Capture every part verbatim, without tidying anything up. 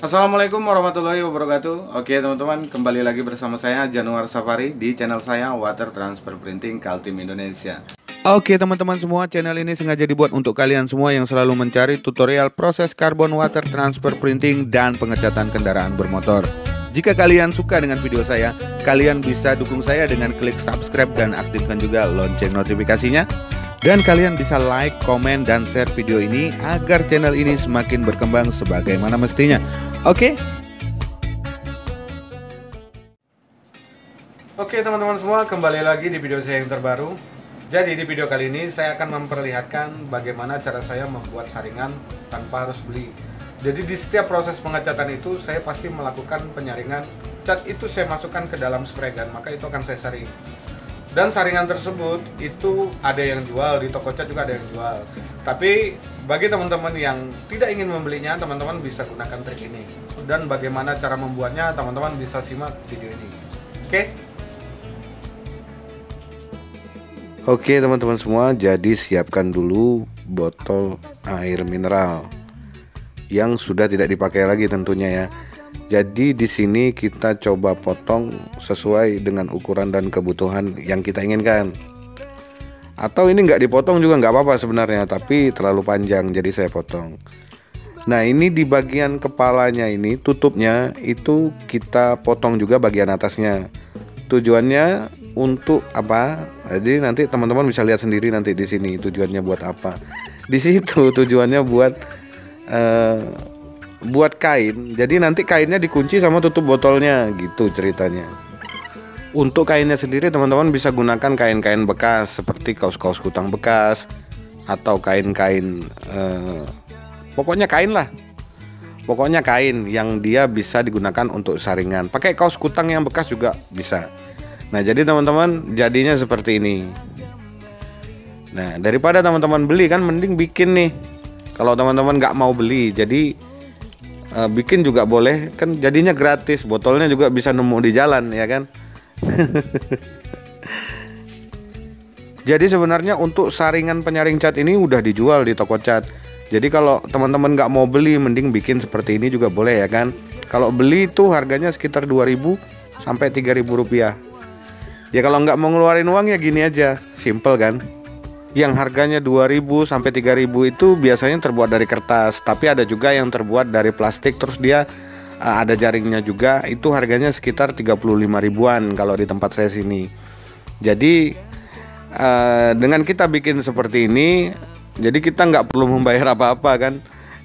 Assalamualaikum warahmatullahi wabarakatuh. Oke teman-teman, kembali lagi bersama saya Januar Safari di channel saya Water Transfer Printing Kaltim Indonesia. Oke teman-teman semua, channel ini sengaja dibuat untuk kalian semua yang selalu mencari tutorial proses karbon water transfer printing dan pengecatan kendaraan bermotor. Jika kalian suka dengan video saya, kalian bisa dukung saya dengan klik subscribe dan aktifkan juga lonceng notifikasinya. Dan kalian bisa like, komen, dan share video ini agar channel ini semakin berkembang sebagaimana mestinya. Oke? Oke teman-teman semua, kembali lagi di video saya yang terbaru. Jadi di video kali ini saya akan memperlihatkan bagaimana cara saya membuat saringan tanpa harus beli. Jadi di setiap proses pengecatan itu saya pasti melakukan penyaringan. Cat itu saya masukkan ke dalam spray gun, maka itu akan saya saring. Dan saringan tersebut itu ada yang jual di toko cat, juga ada yang jual. Tapi bagi teman-teman yang tidak ingin membelinya, teman-teman bisa gunakan trik ini. Dan bagaimana cara membuatnya, teman-teman bisa simak video ini. Oke? Oke teman-teman semua, jadi siapkan dulu botol air mineral yang sudah tidak dipakai lagi tentunya ya. Jadi di sini kita coba potong sesuai dengan ukuran dan kebutuhan yang kita inginkan. Atau ini nggak dipotong juga nggak apa-apa sebenarnya, tapi terlalu panjang jadi saya potong. Nah ini di bagian kepalanya ini tutupnya itu kita potong juga bagian atasnya. Tujuannya untuk apa? Jadi nanti teman-teman bisa lihat sendiri nanti di sini tujuannya buat apa. Di situ tujuannya buat uh, buat kain, jadi nanti kainnya dikunci sama tutup botolnya gitu ceritanya. Untuk kainnya sendiri teman-teman bisa gunakan kain-kain bekas seperti kaos-kaos kutang bekas atau kain-kain eh, pokoknya kain lah pokoknya kain yang dia bisa digunakan untuk saringan. Pakai kaos kutang yang bekas juga bisa. Nah jadi teman-teman jadinya seperti ini. Nah daripada teman-teman beli kan mending bikin nih. Kalau teman-teman nggak mau beli jadi bikin juga boleh, kan jadinya gratis, botolnya juga bisa nemu di jalan ya kan. Jadi sebenarnya untuk saringan penyaring cat ini udah dijual di toko cat. Jadi kalau teman-teman nggak mau beli mending bikin seperti ini juga boleh ya kan. Kalau beli itu harganya sekitar dua ribu sampai tiga ribu rupiah. Ya kalau nggak mau ngeluarin uang ya gini aja, simple kan. Yang harganya dua ribu sampai tiga ribu itu biasanya terbuat dari kertas, tapi ada juga yang terbuat dari plastik terus dia ada jaringnya juga. Itu harganya sekitar tiga puluh lima ribuan kalau di tempat saya sini. Jadi dengan kita bikin seperti ini, jadi kita nggak perlu membayar apa-apa kan,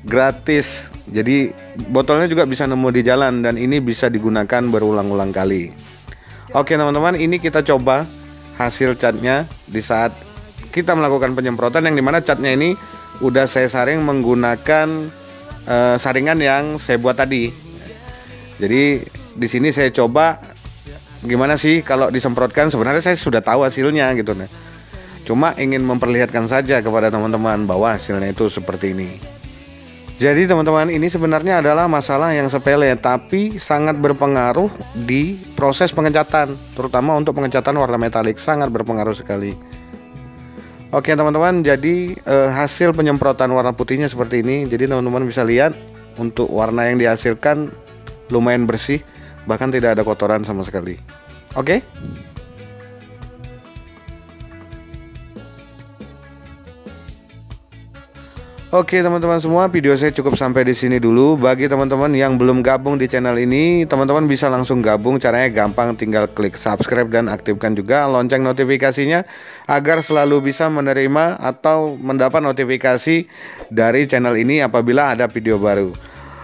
gratis. Jadi botolnya juga bisa nemu di jalan dan ini bisa digunakan berulang-ulang kali. Oke teman-teman, ini kita coba hasil catnya di saat kita melakukan penyemprotan, yang dimana catnya ini udah saya saring menggunakan e, saringan yang saya buat tadi. Jadi di sini saya coba gimana sih kalau disemprotkan. Sebenarnya saya sudah tahu hasilnya gitu nah. Cuma ingin memperlihatkan saja kepada teman-teman bahwa hasilnya itu seperti ini. Jadi teman-teman ini sebenarnya adalah masalah yang sepele tapi sangat berpengaruh di proses pengecatan, terutama untuk pengecatan warna metalik sangat berpengaruh sekali. Oke teman-teman, jadi e, hasil penyemprotan warna putihnya seperti ini. Jadi teman-teman bisa lihat untuk warna yang dihasilkan lumayan bersih, bahkan tidak ada kotoran sama sekali. Oke? Oke teman-teman semua, video saya cukup sampai di sini dulu. Bagi teman-teman yang belum gabung di channel ini, teman-teman bisa langsung gabung. Caranya gampang, tinggal klik subscribe dan aktifkan juga lonceng notifikasinya agar selalu bisa menerima atau mendapat notifikasi dari channel ini apabila ada video baru.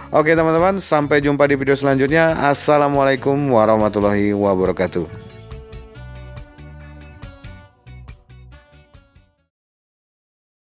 Oke teman-teman, sampai jumpa di video selanjutnya. Assalamualaikum warahmatullahi wabarakatuh.